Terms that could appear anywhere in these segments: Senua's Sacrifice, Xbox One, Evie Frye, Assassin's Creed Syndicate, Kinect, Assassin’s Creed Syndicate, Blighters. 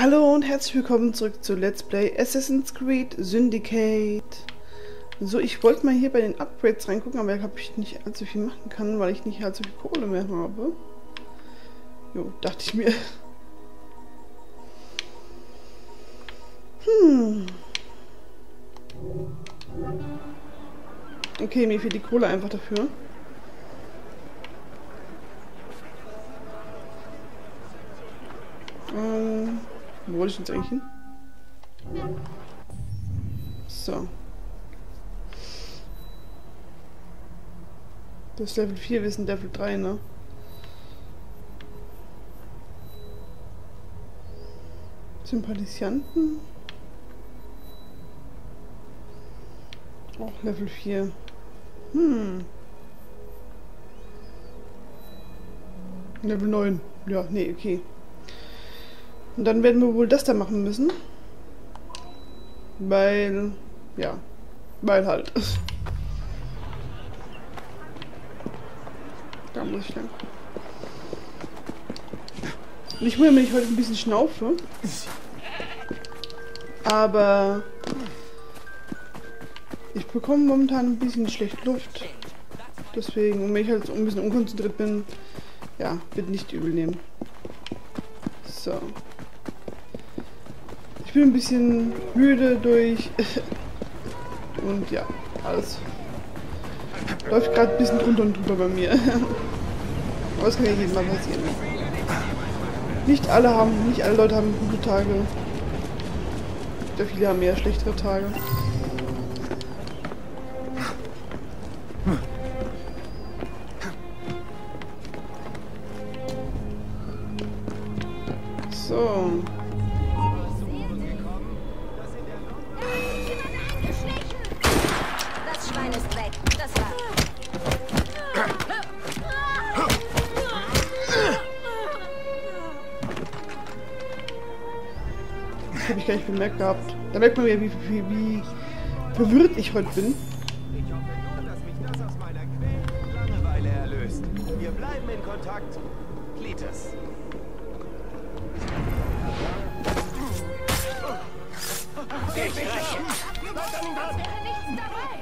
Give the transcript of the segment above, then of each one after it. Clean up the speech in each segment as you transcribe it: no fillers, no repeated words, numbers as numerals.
Hallo und herzlich willkommen zurück zu Let's Play Assassin's Creed Syndicate. So, ich wollte mal hier bei den Upgrades reingucken, aber ich habe nicht allzu viel machen können, weil ich nicht allzu viel Kohle mehr habe. Jo, dachte ich mir. Okay, mir fehlt die Kohle einfach dafür. Wo wollte ich jetzt eigentlich hin? So. Das ist Level 4, wir sind Level 3, ne? Sympathisanten. Auch Level 4. Level 9. Ja, nee, okay. Und dann werden wir wohl das da machen müssen. Weil, ja, weil halt. Da muss ich lang. Nicht mehr, wenn ich heute ein bisschen schnaufe. Aber ich bekomme momentan ein bisschen schlecht Luft. Deswegen, und wenn ich halt so ein bisschen unkonzentriert bin, ja, bitte nicht übel nehmen. So. Ich bin ein bisschen müde durch und ja, alles läuft gerade ein bisschen drunter und drüber bei mir. Aber das kann ja jedes Mal passieren. Nicht alle Leute haben gute Tage. Sehr viele haben eher schlechtere Tage. So. Habe ich gar nicht bemerkt gehabt. Da merkt man ja, wie verwirrt ich heute bin. Ich hoffe nur, dass mich das aus meiner quälenden Langeweile erlöst. Wir bleiben in Kontakt. Klites. Ich räche. Das wäre nichts dabei.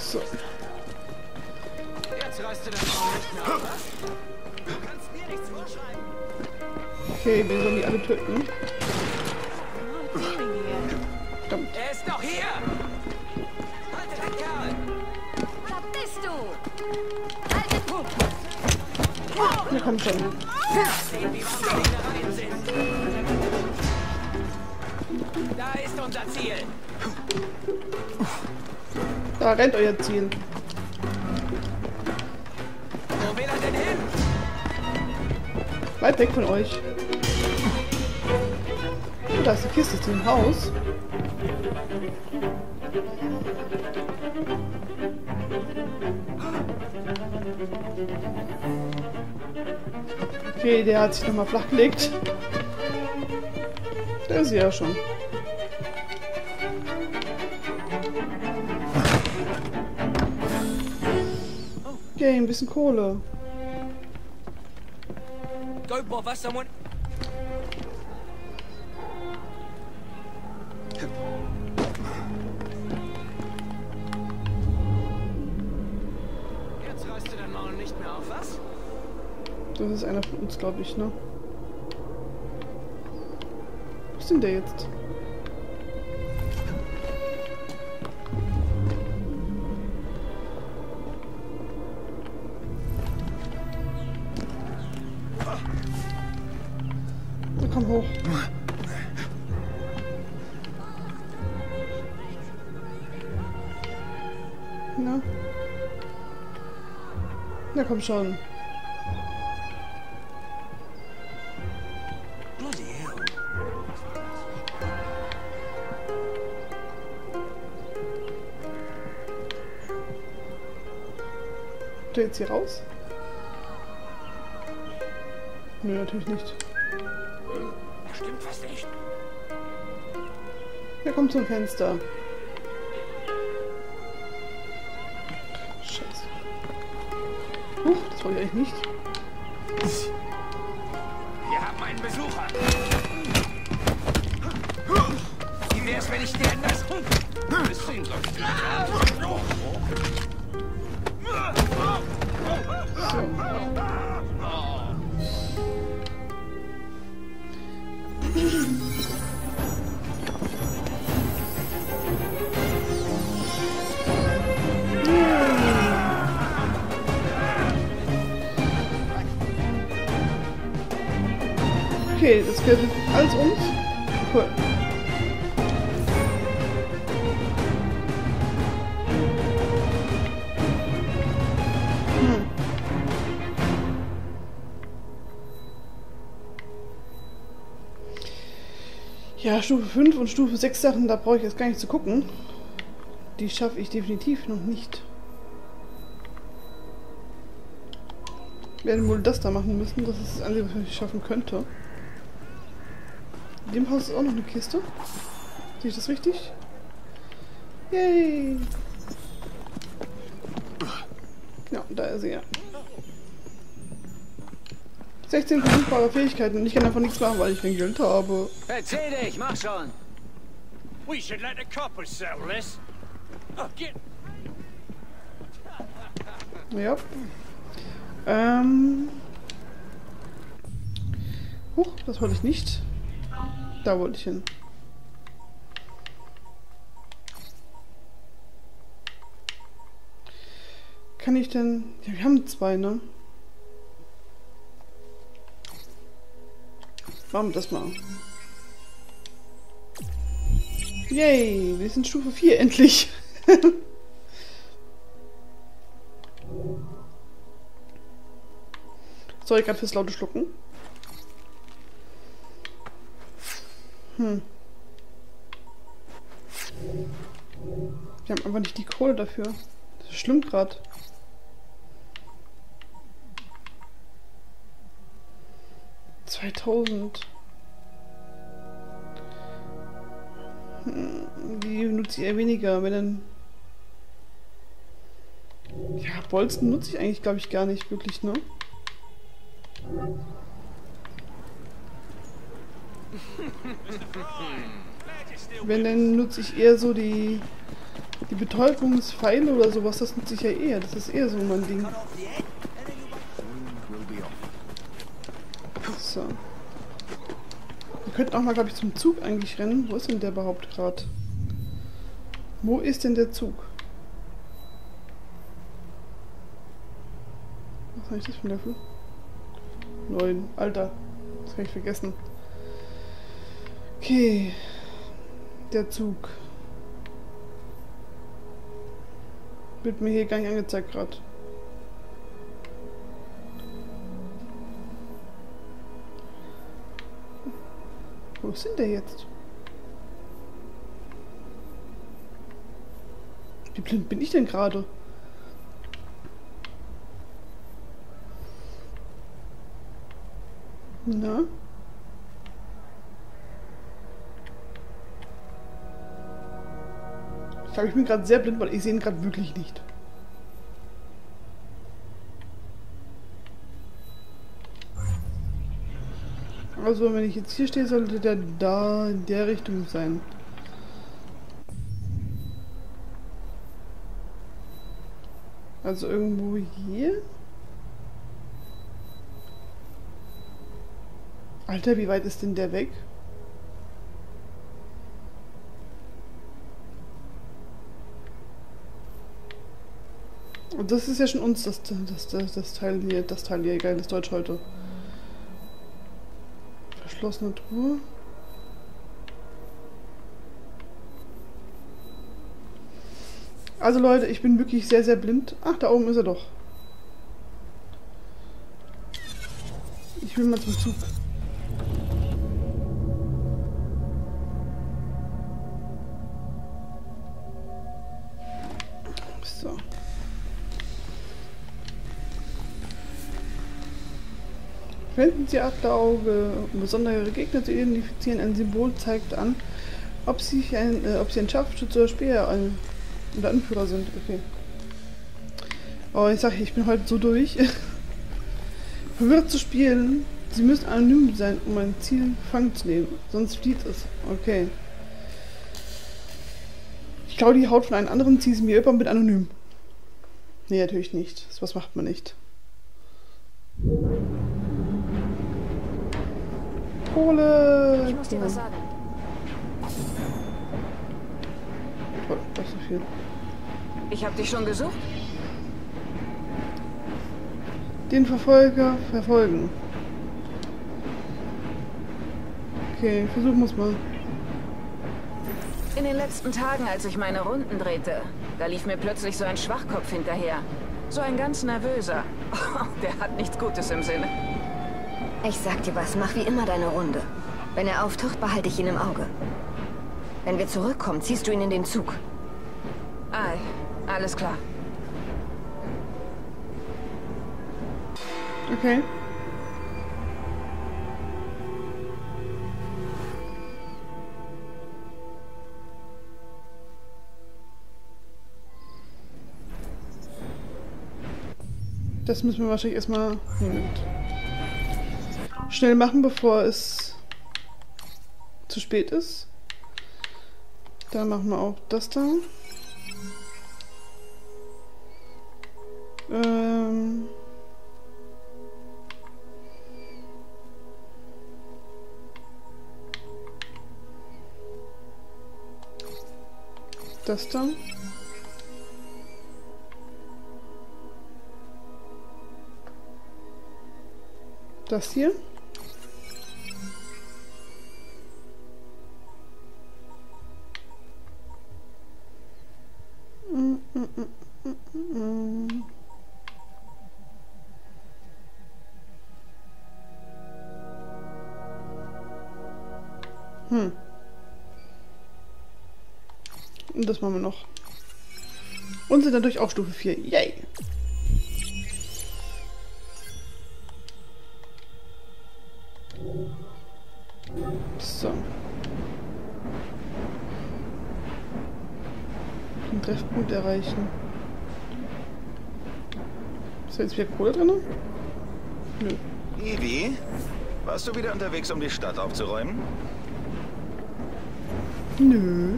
So. Jetzt reißt du das auch nicht mehr, was? Du kannst mir nichts vorschreiben. Okay, wir sollen die alle töten. Verdammt. Er ist doch hier! Halte den Kerl! Da bist du! Halte den Punkt! Na komm schon. Da ist unser Ziel! Da rennt euer Ziel. Wo will er denn hin? Weit weg von euch. Da ist die Kiste zum Haus. Okay, der hat sich nochmal flach gelegt. Der ist ja schon. Okay, ein bisschen Kohle. Go, Bob, was someone. Jetzt reißt du dein Maul nicht mehr auf, was? Das ist einer von uns, glaube ich, ne? Wo ist denn der jetzt? Komm hoch. Na? Na komm schon. Geht der jetzt hier raus? Nö, natürlich nicht. Stimmt was nicht. Er kommt zum Fenster. Scheiße. Huch, das wollte ich nicht. Wir haben einen Besucher. Wie wär's, wenn ich dir etwas hund? Bis sehen soll. Okay, das gehört alles uns. Cool. Ja, Stufe 5 und Stufe 6 Sachen, da brauche ich jetzt gar nicht zu gucken. Die schaffe ich definitiv noch nicht. Wir werden wohl das da machen müssen, das ist das Einzige, was ich schaffen könnte. In dem Haus ist auch noch eine Kiste. Sehe ich das richtig? Yay! Ja, da ist sie ja. 16 verfügbare Fähigkeiten und ich kann davon nichts machen, weil ich den Geld habe. Erzähl dich, mach schon! We should let the coppers settle this. Ja. Huch, das wollte ich nicht. Da wollte ich hin. Kann ich denn... Ja, wir haben zwei, ne? Machen wir das mal. Yay, wir sind Stufe 4 endlich. Sorry, gerade fürs laute Schlucken. Wir haben einfach nicht die Kohle dafür. Das ist schlimm gerade. Die nutze ich eher weniger, wenn dann... Ja, Bolzen nutze ich eigentlich, glaube ich, gar nicht wirklich, ne? Wenn, dann nutze ich eher so die Betäubungspfeile oder sowas, das nutze ich ja eher. Das ist eher so mein Ding. So. Wir könnten auch mal, glaube ich, zum Zug eigentlich rennen. Wo ist denn der überhaupt gerade? Wo ist denn der Zug? Was habe ich das für ein Löffel? 9. Alter, das habe ich vergessen. Okay. Der Zug. Wird mir hier gar nicht angezeigt gerade. Wo ist denn der jetzt? Wie blind bin ich denn gerade? Na? Ich glaube, ich bin gerade sehr blind, weil ich sehe ihn gerade wirklich nicht. Also, wenn ich jetzt hier stehe, sollte der da in der Richtung sein. Also irgendwo hier. Alter, wie weit ist denn der weg? Und das ist ja schon uns, das Teil hier, geiles Deutsch heute. Verschlossene Truhe. Also Leute, ich bin wirklich sehr, sehr blind. Ach, da oben ist er doch. Ich will mal zum Zug. So. Wenden Sie Achterauge. Besondere Gegner zu identifizieren. Ein Symbol zeigt an, Ob sie ein Scharfschütze Speer oder Anführer sind. Okay. Oh, ich sag, ich bin heute so durch. Verwirrt zu spielen. Sie müssen anonym sein, um ein Ziel in Fang zu nehmen. Sonst flieht es. Okay. Ich klaue die Haut von einem anderen, ziehe sie mir über und bin anonym. Nee, natürlich nicht. Sowas macht man nicht. Kohle! Ich muss dir was sagen. Toll, das ist so viel. Ich hab dich schon gesucht. Den Verfolger verfolgen. Okay, versuchen wir's mal. In den letzten Tagen, als ich meine Runden drehte, da lief mir plötzlich so ein Schwachkopf hinterher. So ein ganz nervöser. Der hat nichts Gutes im Sinne. Ich sag dir was, mach wie immer deine Runde. Wenn er auftaucht, behalte ich ihn im Auge. Wenn wir zurückkommen, ziehst du ihn in den Zug. Ei, alles klar. Okay. Das müssen wir wahrscheinlich erstmal schnell machen, bevor es zu spät ist. Dann machen wir auch das da. Das da. Das hier. Und das machen wir noch. Und sind dadurch auch Stufe 4. Yay! So. Den Treffpunkt erreichen. Ist da jetzt wieder Kohle drin? Nö. Evie, warst du wieder unterwegs, um die Stadt aufzuräumen? Nö.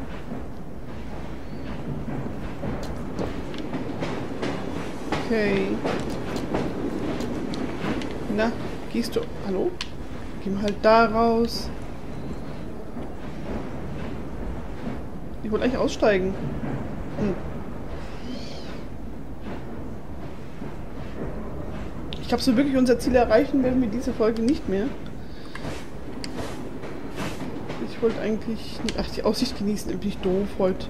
Okay. Na, gehst du... Hallo? Geh mal halt da raus. Ich wollte eigentlich aussteigen. Ich glaube, so wirklich unser Ziel erreichen werden wir diese Folge nicht mehr. Ich wollte eigentlich... Ach, die Aussicht genießen. Bin ich doof heute.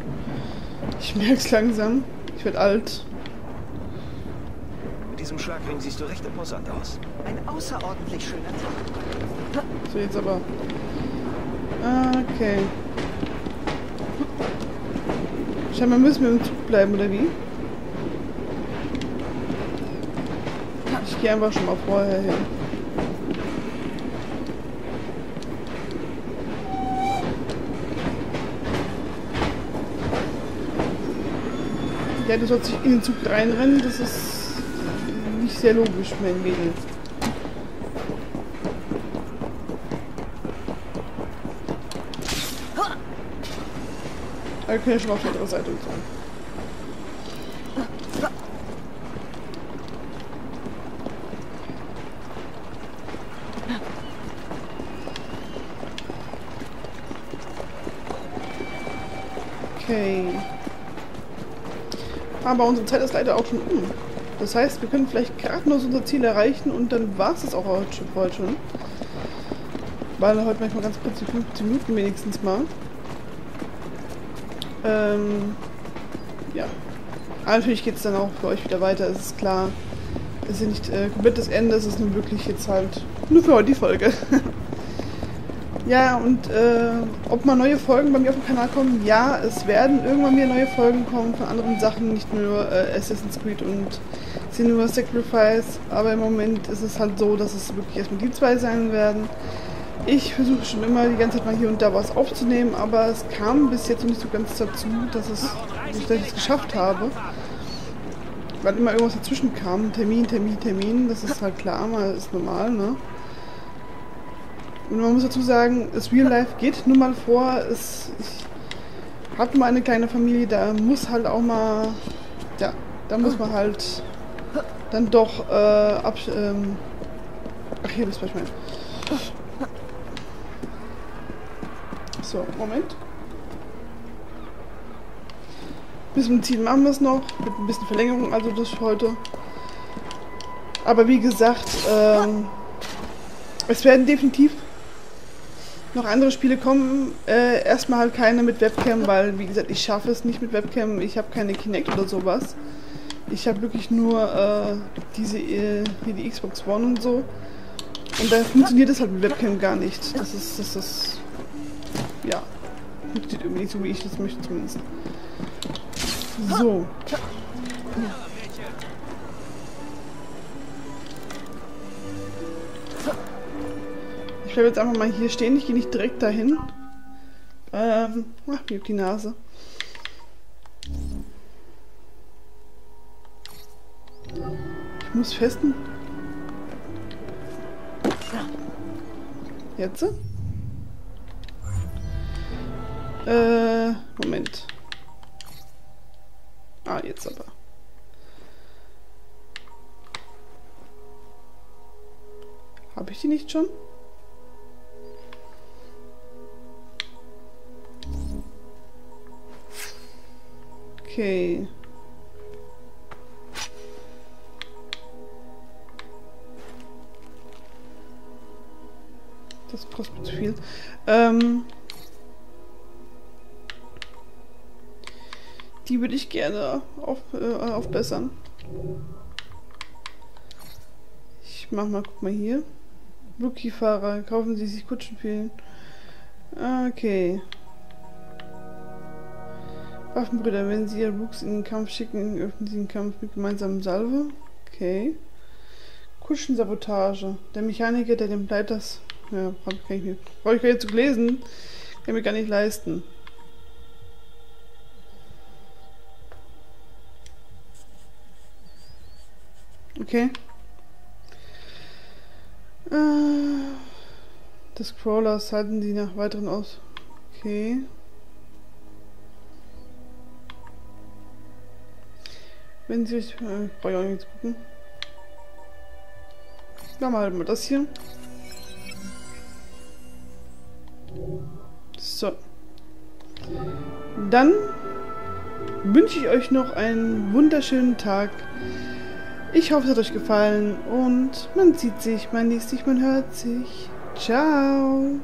Ich merke es langsam. Ich werde alt. Zum Schlagring siehst du recht imposant aus. Ein außerordentlich schöner Tag. So, jetzt aber. Okay. Scheinbar müssen wir im Zug bleiben, oder wie? Ich gehe einfach schon mal vorher hin. Ja, du sollst nicht in den Zug reinrennen, das ist... sehr logisch, mein Mädel. Wir können ja schon mal auf die andere Seite sein. Okay. Aber unsere Zeit ist leider auch schon um. Das heißt, wir können vielleicht gerade noch unser Ziel erreichen und dann war es das auch heute schon. Weil heute manchmal ganz kurz die 15 Minuten wenigstens mal. Ja. Aber natürlich geht es dann auch für euch wieder weiter, es ist klar. Es ist ja nicht komplett das Ende, es ist nun wirklich jetzt halt nur für heute die Folge. Ja, und ob mal neue Folgen bei mir auf dem Kanal kommen? Ja, es werden irgendwann wieder neue Folgen kommen von anderen Sachen, nicht nur Assassin's Creed und Senua's Sacrifice, aber im Moment ist es halt so, dass es wirklich erstmal die zwei sein werden. Ich versuche schon immer die ganze Zeit mal hier und da was aufzunehmen, aber es kam bis jetzt noch nicht so ganz dazu, dass ich es geschafft habe. Weil immer irgendwas dazwischen kam. Termin, das ist halt klar, mal ist normal, ne? Und man muss dazu sagen, das Real Life geht nun mal vor. Ich habe mal eine kleine Familie, da muss halt auch mal, ja, da muss man halt dann doch, ach, hier ist Beispiel. So, Moment. Bis zum Ziel machen wir es noch, mit ein bisschen Verlängerung also durch heute. Aber wie gesagt, es werden definitiv noch andere Spiele kommen. Erstmal halt keine mit Webcam, weil wie gesagt, ich schaffe es nicht mit Webcam. Ich habe keine Kinect oder sowas. Ich habe wirklich nur hier die Xbox One und so. Und da funktioniert es halt mit Webcam gar nicht. Das ist ja, funktioniert irgendwie nicht so, wie ich das möchte zumindest. So. Ich bleibe jetzt einfach mal hier stehen. Ich gehe nicht direkt dahin. Ach, mir gibt die Nase. Ich muss festen. Jetzt? Moment. Ah, jetzt aber. Habe ich die nicht schon? Okay. Das kostet mir zu viel. Die würde ich gerne aufbessern. Ich mach mal, guck mal hier. Rookie-Fahrer, kaufen Sie sich Kutschenfehlen. Okay. Waffenbrüder, wenn Sie Ihr Rooks in den Kampf schicken, öffnen Sie den Kampf mit gemeinsamen Salve. Okay. Kutschensabotage. Der Mechaniker, der dem Bleiters... Ja, brauche ich gar nicht zu lesen. Kann ich mir gar nicht leisten. Okay. Des Crawlers halten die nach weiteren aus. Okay. Wenn sie... brauche ich auch nicht zu gucken. Dann mal halt mal das hier. So. Dann wünsche ich euch noch einen wunderschönen Tag. Ich hoffe, es hat euch gefallen und man sieht sich, man liest sich, man hört sich. Ciao!